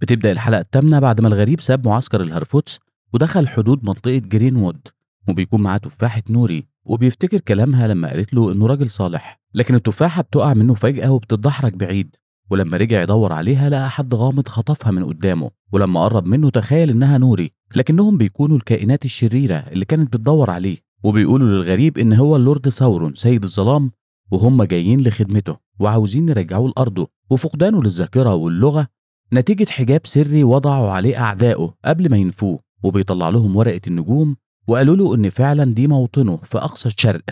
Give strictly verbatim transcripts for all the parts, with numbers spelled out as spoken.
بتبدأ الحلقة الثامنة بعد ما الغريب ساب معسكر الهارفوتس ودخل حدود منطقة جرينوود، وبيكون معاه تفاحة نوري وبيفتكر كلامها لما قالت له إنه راجل صالح، لكن التفاحة بتقع منه فجأة وبتتدحرج بعيد، ولما رجع يدور عليها لقى حد غامض خطفها من قدامه، ولما قرب منه تخيل إنها نوري، لكنهم بيكونوا الكائنات الشريرة اللي كانت بتدور عليه، وبيقولوا للغريب إن هو اللورد ساورون سيد الظلام وهم جايين لخدمته وعاوزين يرجعوه لأرضه، وفقدانه للذاكرة واللغة نتيجة حجاب سري وضعوا عليه أعدائه قبل ما ينفوه، وبيطلع لهم ورقة النجوم وقالوا له إن فعلا دي موطنه في أقصى الشرق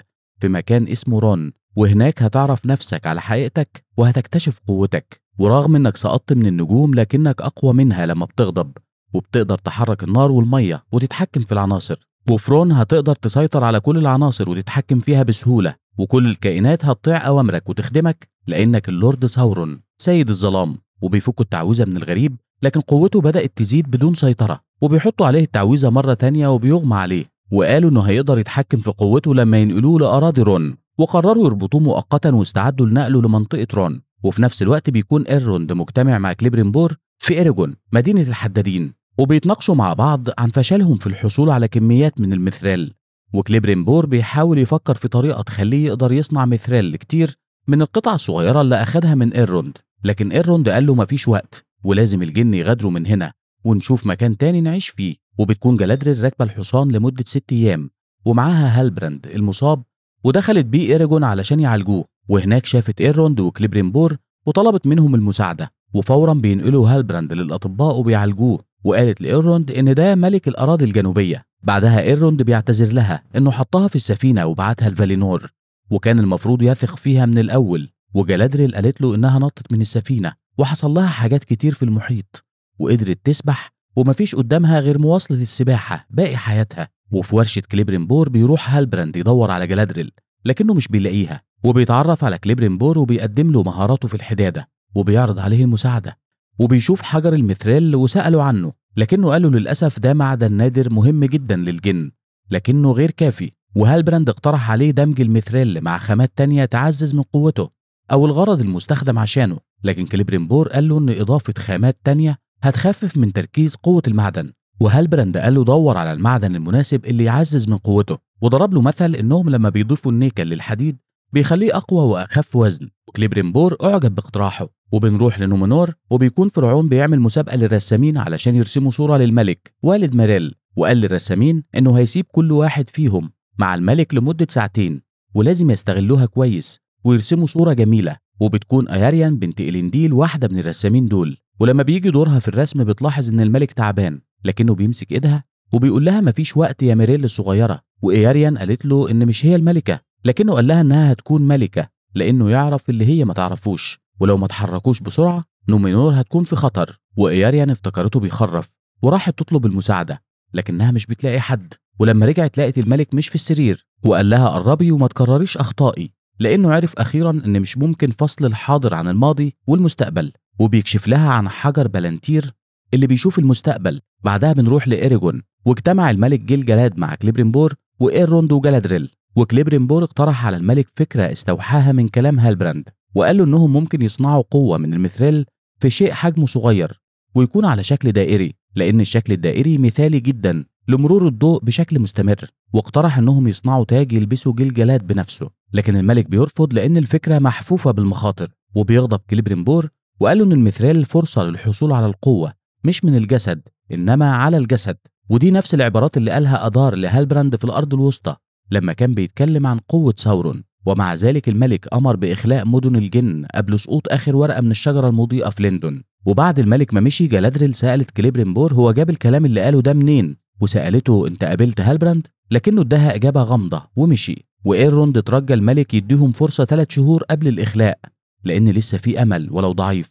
في مكان اسمه رون، وهناك هتعرف نفسك على حقيقتك وهتكتشف قوتك، ورغم إنك سقطت من النجوم لكنك أقوى منها لما بتغضب، وبتقدر تحرك النار والمية وتتحكم في العناصر، وفي رون هتقدر تسيطر على كل العناصر وتتحكم فيها بسهولة، وكل الكائنات هتطيع أوامرك وتخدمك لأنك اللورد ساورون سيد الظلام. وبيفكوا التعويذة من الغريب لكن قوته بدأت تزيد بدون سيطرة، وبيحطوا عليه التعويذة مرة تانية وبيغمى عليه، وقالوا إنه هيقدر يتحكم في قوته لما ينقلوه لأراضي رون، وقرروا يربطوه مؤقتا واستعدوا لنقله لمنطقة رون. وفي نفس الوقت بيكون إيرروند مجتمع مع كليبريمبور في إيريجون مدينة الحدادين، وبيتناقشوا مع بعض عن فشلهم في الحصول على كميات من المثريل، وكليبريمبور بيحاول يفكر في طريقة تخليه يقدر يصنع مثريل كتير من القطع الصغيرة اللي أخدها من إيرروند، لكن إيرروند قال له مفيش وقت ولازم الجن يغادروا من هنا ونشوف مكان تاني نعيش فيه. وبتكون جلادريل راكبة الحصان لمدة ست أيام ومعاها هالبرند المصاب، ودخلت بيه إيريجون علشان يعالجوه، وهناك شافت إيرروند وكليبريمبور وطلبت منهم المساعدة، وفورا بينقلوا هالبرند للأطباء وبيعالجوه، وقالت لإيرروند إن ده ملك الأراضي الجنوبية. بعدها إيرروند بيعتذر لها إنه حطها في السفينة وبعتها لفالينور، وكان المفروض يثق فيها من الأول، وجلادريل قالت له إنها نطت من السفينة وحصل لها حاجات كتير في المحيط وقدرت تسبح ومفيش قدامها غير مواصلة السباحة باقي حياتها. وفي ورشة كليبريمبور بيروح هالبرند يدور على جلادريل لكنه مش بيلاقيها، وبيتعرف على كليبريمبور وبيقدم له مهاراته في الحدادة وبيعرض عليه المساعدة، وبيشوف حجر المثريل وسألوا عنه لكنه قالوا للأسف ده معدن نادر مهم جدا للجن لكنه غير كافي، وهالبرند اقترح عليه دمج المثريل مع خامات تانية تعزز من قوته أو الغرض المستخدم عشانه، لكن كليبريمبور قال له إن إضافة خامات تانية هتخفف من تركيز قوة المعدن، وهالبرند قال له دور على المعدن المناسب اللي يعزز من قوته، وضرب له مثل إنهم لما بيضيفوا النيكل للحديد بيخليه أقوى وأخف وزن، وكليبريمبور أعجب باقتراحه. وبنروح لنومنور وبيكون فرعون بيعمل مسابقة للرسامين علشان يرسموا صورة للملك والد ميريل، وقال للرسامين إنه هيسيب كل واحد فيهم مع الملك لمدة ساعتين ولازم يستغلوها كويس ويرسموا صورة جميلة، وبتكون أياريان بنت إلينديل واحدة من الرسامين دول، ولما بيجي دورها في الرسم بتلاحظ إن الملك تعبان لكنه بيمسك إيدها وبيقول لها مفيش وقت يا ميريل الصغيرة، وأياريان قالت له إن مش هي الملكة لكنه قال لها إنها هتكون ملكة لأنه يعرف اللي هي ما تعرفوش، ولو ما تحركوش بسرعة نومينور هتكون في خطر. وإياريان افتكرته بيخرف وراحت تطلب المساعدة لكنها مش بتلاقي حد، ولما رجعت لقت الملك مش في السرير وقال لها قربي وما تكرريش أخطائي لأنه عرف أخيرا إن مش ممكن فصل الحاضر عن الماضي والمستقبل، وبيكشف لها عن حجر بلانتير اللي بيشوف المستقبل. بعدها بنروح لإيريجون واجتمع الملك جيل جلاد مع كليبريمبور وإيرروند وجلادريل، وكليبريمبور اقترح على الملك فكرة استوحاها من كلام هالبرند وقال له إنهم ممكن يصنعوا قوة من المثريل في شيء حجمه صغير ويكون على شكل دائري لأن الشكل الدائري مثالي جدا لمرور الضوء بشكل مستمر، واقترح إنهم يصنعوا تاج يلبسه جيل جلاد بنفسه، لكن الملك بيرفض لأن الفكرة محفوفة بالمخاطر، وبيغضب كليبريمبور وقال له إن المثريل فرصة للحصول على القوة مش من الجسد إنما على الجسد، ودي نفس العبارات اللي قالها أدار لهالبرند في الأرض الوسطى لما كان بيتكلم عن قوة ساورون. ومع ذلك الملك أمر بإخلاء مدن الجن قبل سقوط آخر ورقة من الشجرة المضيئة في لندن. وبعد الملك ما مشي جلادريل سألت كليبريمبور هو جاب الكلام اللي قاله ده منين، وسألته أنت قابلت هالبرند لكنه اداها إجابة غامضة ومشي. وإيرروند ترجى الملك يديهم فرصة ثلاث شهور قبل الإخلاء لأن لسه في أمل ولو ضعيف،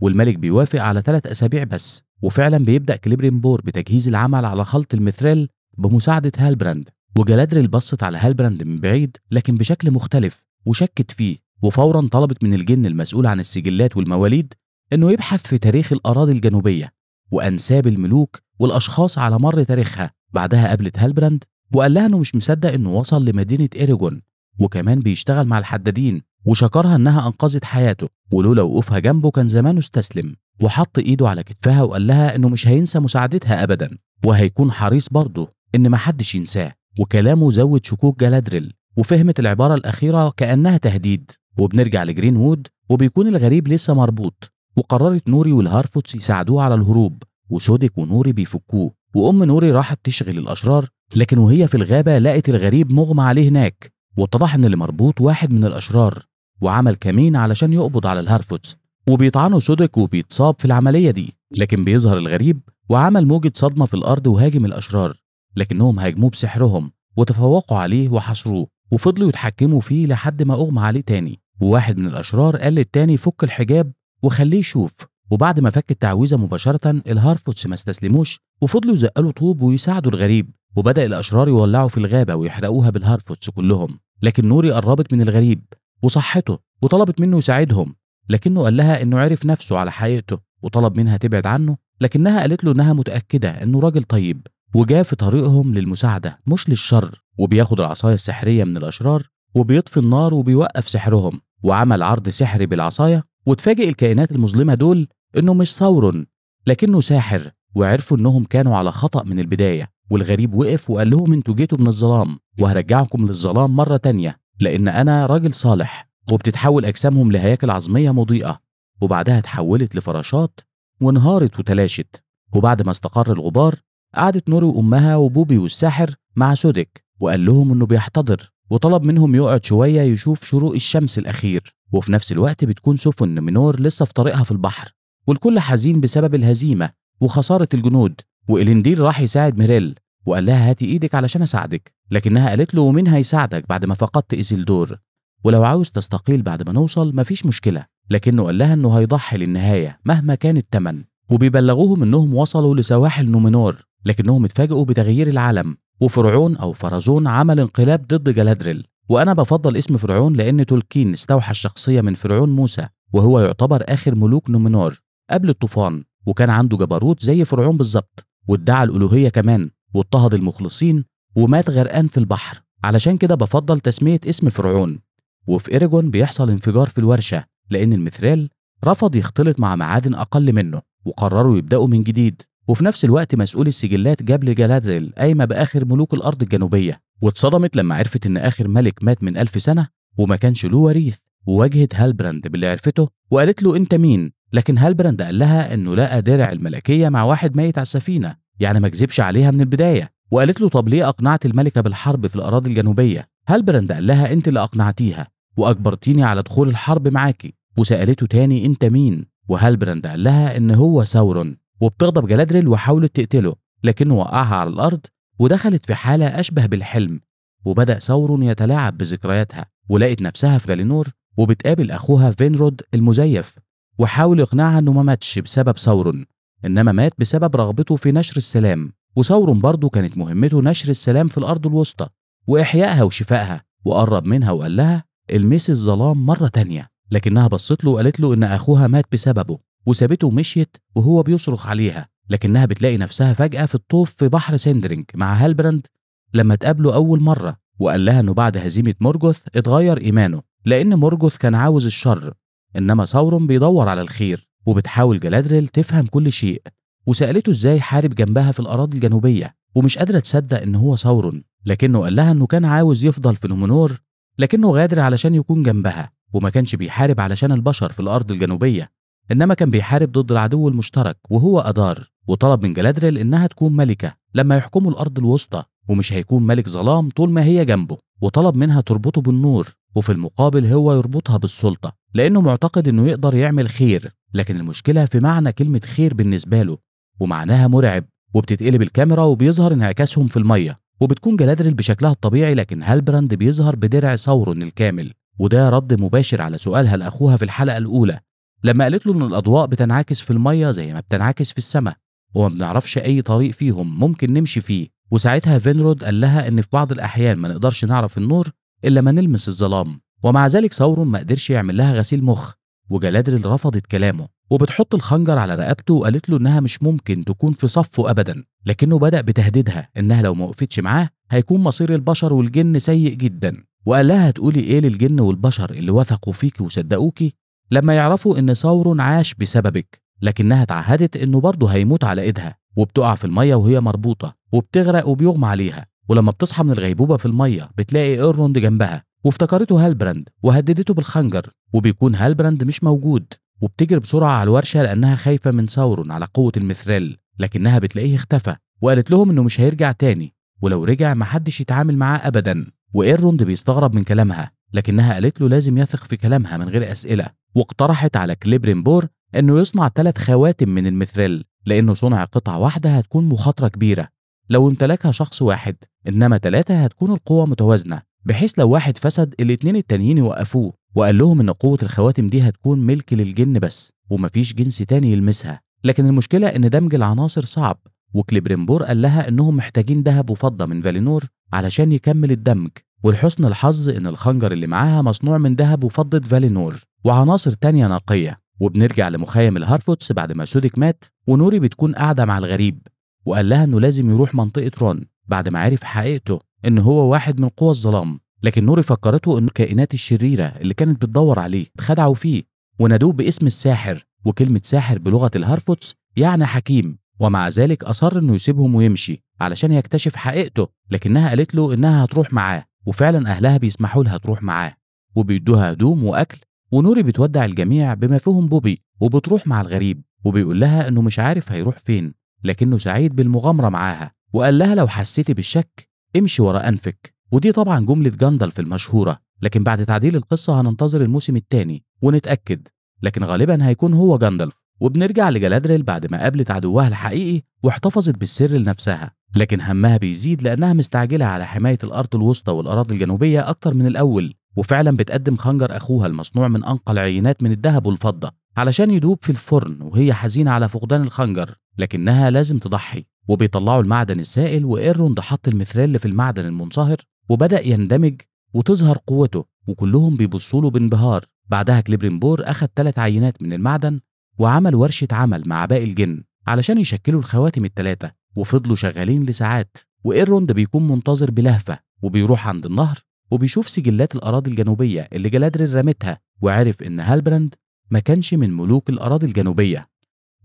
والملك بيوافق على ثلاث أسابيع بس. وفعلا بيبدأ كليبريمبور بتجهيز العمل على خلط المثريل بمساعدة هالبرند، وجلادريل بصت على هالبرند من بعيد لكن بشكل مختلف وشكت فيه، وفورا طلبت من الجن المسؤول عن السجلات والمواليد انه يبحث في تاريخ الاراضي الجنوبيه وانساب الملوك والاشخاص على مر تاريخها. بعدها قابلت هالبرند وقال لها انه مش مصدق انه وصل لمدينه إيريجون وكمان بيشتغل مع الحدادين وشكرها انها انقذت حياته، ولولا وقوفها جنبه كان زمانه استسلم، وحط ايده على كتفها وقال لها انه مش هينسى مساعدتها ابدا، وهيكون حريص برضه ان محدش ينساه. وكلامه زود شكوك جالادريل، وفهمت العبارة الأخيرة كأنها تهديد. وبنرجع لجرينوود وبيكون الغريب لسه مربوط، وقررت نوري والهارفوتس يساعدوه على الهروب، وسودك ونوري بيفكوه، وأم نوري راحت تشغل الأشرار، لكن وهي في الغابة لقت الغريب مغمى عليه هناك، واتضح إن اللي مربوط واحد من الأشرار، وعمل كمين علشان يقبض على الهارفوتس، وبيطعنوا سودك وبيتصاب في العملية دي، لكن بيظهر الغريب وعمل موجة صدمة في الأرض وهاجم الأشرار، لكنهم هاجموه بسحرهم وتفوقوا عليه وحصروه، وفضلوا يتحكموا فيه لحد ما اغمى عليه تاني. وواحد من الاشرار قال للتاني فك الحجاب وخليه يشوف، وبعد ما فك التعويذه مباشره الهارفوتس ما استسلموش، وفضلوا يزقلوا طوب ويساعدوا الغريب، وبدا الاشرار يولعوا في الغابه ويحرقوها بالهارفوتس كلهم. لكن نوري قربت من الغريب وصحته وطلبت منه يساعدهم، لكنه قال لها انه عرف نفسه على حقيقته، وطلب منها تبعد عنه، لكنها قالت له انها متاكده انه راجل طيب وجاء في طريقهم للمساعده مش للشر. وبياخد العصايه السحريه من الاشرار وبيطفي النار وبيوقف سحرهم، وعمل عرض سحري بالعصايه، وتفاجئ الكائنات المظلمه دول انه مش ثورون لكنه ساحر، وعرفوا انهم كانوا على خطا من البدايه. والغريب وقف وقال لهم انتوا جيتوا من الظلام وهرجعكم للظلام مره تانيه، لان انا راجل صالح. وبتتحول اجسامهم لهياكل عظميه مضيئه، وبعدها اتحولت لفراشات وانهارت وتلاشت. وبعد ما استقر الغبار قعدت نوري وامها وبوبي والساحر مع سودك، وقال لهم انه بيحتضر، وطلب منهم يقعد شويه يشوف شروق الشمس الاخير، وفي نفس الوقت بتكون سفن نومينور لسه في طريقها في البحر، والكل حزين بسبب الهزيمه وخساره الجنود. والنديل راح يساعد ميريل وقال لها هاتي ايدك علشان اساعدك، لكنها قالت له ومين هيساعدك بعد ما فقدت ايزلدور، ولو عاوز تستقيل بعد ما نوصل مفيش مشكله، لكنه قال لها انه هيضحي للنهايه مهما كان الثمن. وبيبلغوهم انهم وصلوا لسواحل نومينور، لكنهم اتفاجئوا بتغيير العالم، وفرعون أو فرزون عمل انقلاب ضد جالادريل، وأنا بفضل اسم فرعون لأن تولكين استوحى الشخصية من فرعون موسى، وهو يعتبر آخر ملوك نومينور قبل الطوفان، وكان عنده جبروت زي فرعون بالظبط، وادعى الألوهية كمان، واضطهد المخلصين، ومات غرقان في البحر، علشان كده بفضل تسمية اسم فرعون. وفي إيريجون بيحصل انفجار في الورشة، لأن الميثريل رفض يختلط مع معادن أقل منه، وقرروا يبدأوا من جديد. وفي نفس الوقت مسؤول السجلات جاب لجالادريل قايمه باخر ملوك الارض الجنوبيه، واتصدمت لما عرفت ان اخر ملك مات من ألف سنه وما كانش له وريث، وواجهت هالبراند باللي عرفته وقالت له انت مين، لكن هالبراند قال لها انه لقى درع الملكيه مع واحد ميت على السفينه، يعني ما كذبش عليها من البدايه. وقالت له طب ليه اقنعت الملكه بالحرب في الاراضي الجنوبيه؟ هالبراند قال لها انت اللي اقنعتيها واجبرتيني على دخول الحرب معاكي، وسالته تاني انت مين، وهالبراند قال لها ان هو ساورون. وبتغضب جالادريل وحاولت تقتله، لكنه وقعها على الأرض ودخلت في حالة أشبه بالحلم، وبدأ ساورون يتلاعب بذكرياتها، ولقت نفسها في فالينور وبتقابل أخوها فينرود المزيف، وحاول يقنعها إنه ما ماتش بسبب ساورون، إنما مات بسبب رغبته في نشر السلام، وساورون برضه كانت مهمته نشر السلام في الأرض الوسطى وإحيائها وشفائها، وقرب منها وقال لها المسي الظلام مرة تانية، لكنها بصت له وقالت له إن أخوها مات بسببه، وسابته ومشيت وهو بيصرخ عليها. لكنها بتلاقي نفسها فجأة في الطوف في بحر سندرينج مع هالبراند لما تقابله أول مرة، وقال لها إنه بعد هزيمة مورجوث اتغير إيمانه، لأن مورجوث كان عاوز الشر إنما ساورون بيدور على الخير. وبتحاول جالادريل تفهم كل شيء، وسألته إزاي حارب جنبها في الأراضي الجنوبية ومش قادرة تصدق إن هو ساورون، لكنه قال لها إنه كان عاوز يفضل في نومينور، لكنه غادر علشان يكون جنبها، وما كانش بيحارب علشان البشر في الأرض الجنوبية، إنما كان بيحارب ضد العدو المشترك وهو أدار. وطلب من جالادريل إنها تكون ملكة لما يحكموا الأرض الوسطى، ومش هيكون ملك ظلام طول ما هي جنبه، وطلب منها تربطه بالنور، وفي المقابل هو يربطها بالسلطة، لأنه معتقد إنه يقدر يعمل خير، لكن المشكلة في معنى كلمة خير بالنسبة له، ومعناها مرعب. وبتتقلب الكاميرا وبيظهر انعكاسهم في المية، وبتكون جالادريل بشكلها الطبيعي، لكن هالبراند بيظهر بدرع ساورون الكامل، وده رد مباشر على سؤالها لأخوها في الحلقة الأولى لما قالت له ان الاضواء بتنعكس في الميه زي ما بتنعكس في السماء، وما بنعرفش اي طريق فيهم ممكن نمشي فيه. وساعتها فينرود قال لها ان في بعض الاحيان ما نقدرش نعرف النور الا ما نلمس الظلام، ومع ذلك ساورون ما قدرش يعمل لها غسيل مخ، وجالادريل رفضت كلامه، وبتحط الخنجر على رقبته وقالت له انها مش ممكن تكون في صفه ابدا، لكنه بدا بتهديدها انها لو ما وقفتش معاه هيكون مصير البشر والجن سيء جدا. وقال لها تقولي ايه للجن والبشر اللي وثقوا فيكي وصدقوكي لما يعرفوا ان ساورون عاش بسببك، لكنها اتعهدت انه برضه هيموت على ايدها، وبتقع في الميه وهي مربوطه وبتغرق وبيغمى عليها، ولما بتصحى من الغيبوبه في الميه بتلاقي إيرروند جنبها وافتكرته هالبرند وهددته بالخنجر، وبيكون هالبرند مش موجود، وبتجري بسرعه على الورشه لانها خايفه من ساورون على قوه المثريل، لكنها بتلاقيه اختفى وقالت لهم انه مش هيرجع تاني، ولو رجع محدش يتعامل معاه ابدا. وإيرروند بيستغرب من كلامها، لكنها قالت له لازم يثق في كلامها من غير اسئله، واقترحت على كليبريمبور انه يصنع ثلاث خواتم من المثريل، لانه صنع قطعه واحده هتكون مخاطره كبيره لو امتلكها شخص واحد، انما ثلاثه هتكون القوه متوازنه بحيث لو واحد فسد الاثنين التانيين يوقفوه. وقال لهم ان قوه الخواتم دي هتكون ملك للجن بس ومفيش جنس تاني يلمسها، لكن المشكله ان دمج العناصر صعب، وكليبريمبور قال لها انهم محتاجين ذهب وفضه من فالينور علشان يكمل الدمج، ولحسن الحظ ان الخنجر اللي معاها مصنوع من ذهب وفضه فالينور وعناصر تانيه نقيه. وبنرجع لمخيم الهارفوتس بعد ما سودك مات، ونوري بتكون قاعده مع الغريب، وقال لها انه لازم يروح منطقه رون بعد ما عرف حقيقته ان هو واحد من قوى الظلام، لكن نوري فكرته انه الكائنات الشريره اللي كانت بتدور عليه اتخدعوا فيه ونادوه باسم الساحر، وكلمه ساحر بلغه الهارفوتس يعني حكيم، ومع ذلك اصر انه يسيبهم ويمشي علشان يكتشف حقيقته، لكنها قالت له انها هتروح معاه، وفعلا اهلها بيسمحوا لها تروح معاه وبيدوها هدوم واكل، ونوري بتودع الجميع بما فيهم بوبي، وبتروح مع الغريب وبيقول لها انه مش عارف هيروح فين لكنه سعيد بالمغامره معاها، وقال لها لو حسيتي بالشك امشي ورا انفك، ودي طبعا جمله جندلف المشهوره، لكن بعد تعديل القصه هننتظر الموسم الثاني ونتاكد، لكن غالبا هيكون هو جندلف. وبنرجع لجلادريل بعد ما قابلت عدوها الحقيقي واحتفظت بالسر لنفسها، لكن همها بيزيد لانها مستعجله على حمايه الارض الوسطى والاراضي الجنوبيه اكتر من الاول، وفعلا بتقدم خنجر اخوها المصنوع من انقى العينات من الذهب والفضه علشان يدوب في الفرن، وهي حزينه على فقدان الخنجر لكنها لازم تضحي. وبيطلعوا المعدن السائل، وإيرروند حط المثريل في المعدن المنصهر وبدا يندمج وتظهر قوته، وكلهم بيبصوا له بانبهار. بعدها كليبريمبور اخذ ثلاث عينات من المعدن وعمل ورشه عمل مع باقي الجن علشان يشكلوا الخواتم الثلاثه، وفضلوا شغالين لساعات، وإيرروند بيكون منتظر بلهفه، وبيروح عند النهر وبيشوف سجلات الأراضي الجنوبية اللي جلادريل رمتها، وعرف إن هالبرند ما كانش من ملوك الأراضي الجنوبية،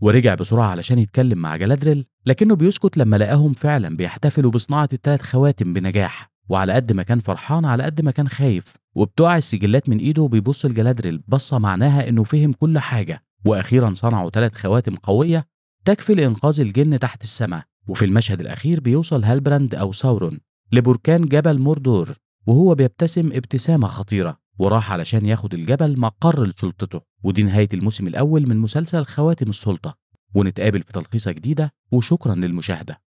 ورجع بسرعة علشان يتكلم مع جلادريل، لكنه بيسكت لما لقاهم فعلا بيحتفلوا بصناعة الثلاث خواتم بنجاح، وعلى قد ما كان فرحان على قد ما كان خايف، وبتقع السجلات من إيده وبيبص لجلادريل بصة معناها إنه فهم كل حاجة، وأخيرا صنعوا ثلاث خواتم قوية تكفي لإنقاذ الجن تحت السماء. وفي المشهد الأخير بيوصل هالبرند أو ساورون لبركان جبل موردور، وهو بيبتسم ابتسامة خطيرة وراح علشان ياخد الجبل مقر لسلطته. ودي نهاية الموسم الأول من مسلسل خواتم السلطة، ونتقابل في تلخيصة جديدة، وشكرا للمشاهدة.